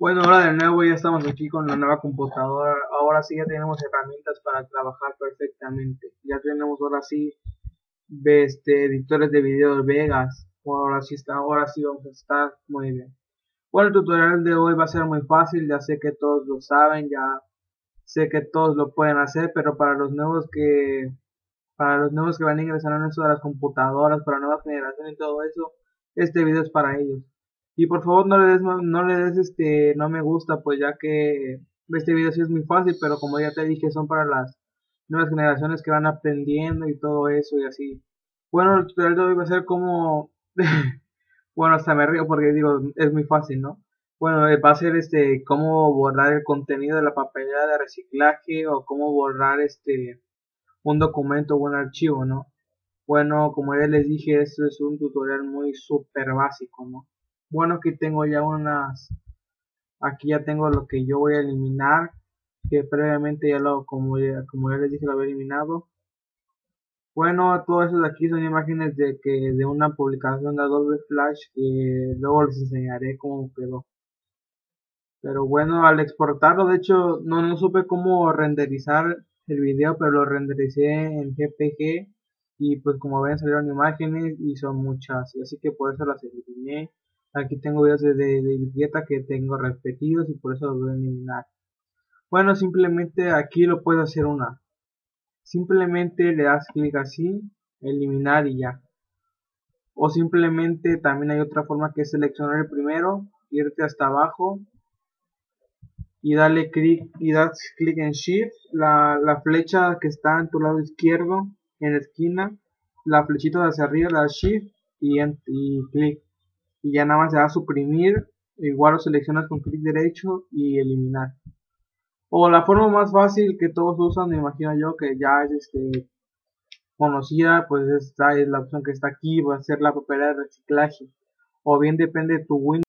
Bueno, ahora de nuevo ya estamos aquí con la nueva computadora. Ahora sí ya tenemos herramientas para trabajar perfectamente. Ya tenemos ahora sí editores de video Vegas. Ahora sí vamos a estar muy bien. Bueno, el tutorial de hoy va a ser muy fácil. Ya sé que todos lo saben, ya sé que todos lo pueden hacer, pero para los nuevos que van a ingresar a esto de las computadoras, para nueva generación y todo eso, este video es para ellos. Y por favor no le des no me gusta, pues ya que este video sí es muy fácil, pero como ya te dije, son para las nuevas generaciones que van aprendiendo y todo eso y así. Bueno, el tutorial de hoy va a ser como bueno, hasta me río porque digo, es muy fácil, ¿no? Bueno, va a ser cómo borrar el contenido de la papelera de reciclaje, o cómo borrar un documento o un archivo, ¿no? Bueno, como ya les dije, esto es un tutorial muy súper básico, ¿no? Bueno, aquí ya tengo lo que yo voy a eliminar, que previamente como ya les dije, lo había eliminado. Bueno, todo eso de aquí son imágenes de una publicación de Adobe Flash, que luego les enseñaré cómo quedó. Pero bueno, al exportarlo, de hecho no supe cómo renderizar el video, pero lo rendericé en JPG y pues como ven salieron imágenes y son muchas, así que por eso las eliminé. Aquí tengo videos de dieta que tengo repetidos y por eso los voy a eliminar. Bueno, simplemente aquí lo puedo hacer una. Simplemente le das clic así, eliminar y ya. O simplemente también hay otra forma, que es seleccionar el primero, irte hasta abajo y darle clic y das clic en Shift, la flecha que está en tu lado izquierdo en la esquina, la flechita de hacia arriba, la Shift y clic. Y ya nada más se da a suprimir, igual lo seleccionas con clic derecho y eliminar. O la forma más fácil que todos usan, me imagino yo, que ya es conocida, pues esta es la opción que está aquí, va a ser la papelera de reciclaje. O bien depende de tu Windows.